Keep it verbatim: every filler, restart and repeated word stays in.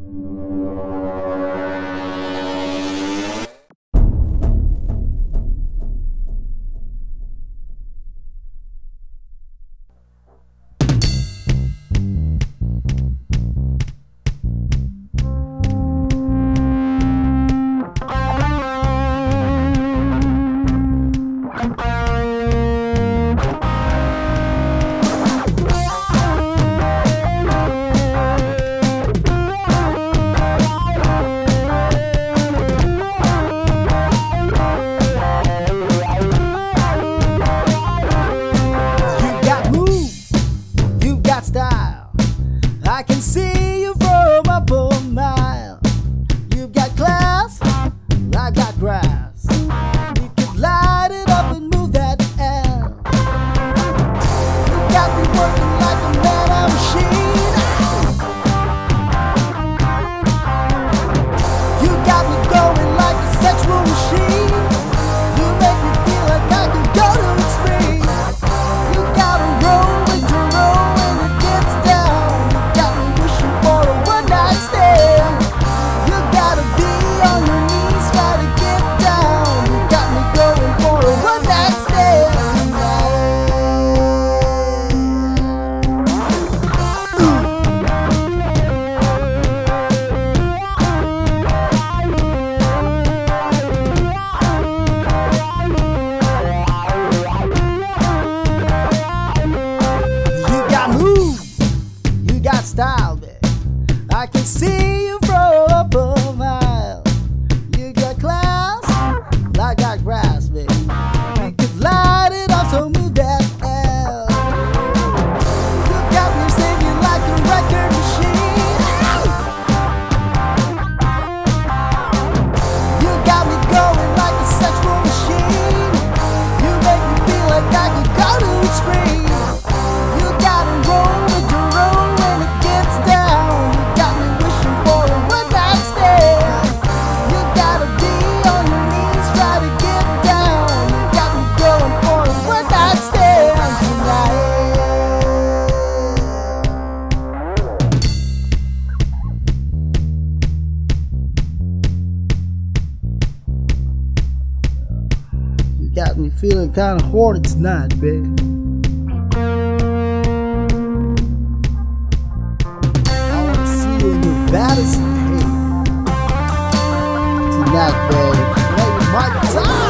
I can see you from up a mile. You've got class, I've got grass. We can light it up and move that air. You got me working like a mad machine. You got me going like a sexual machine. You make me feel like I can go to the street. You got a roll and to roll and it gets down. Style, babe. I can see you from up a mile. You got class, I got grass, babe. We could light it up, so move that L. You got me singing like a record machine. You got me going like a sexual machine. You make me feel like I could go to the screen. You got a roll with your roll. Got me feeling kind of horny tonight, babe. I want to see you in your baddest day tonight, babe. Make my time.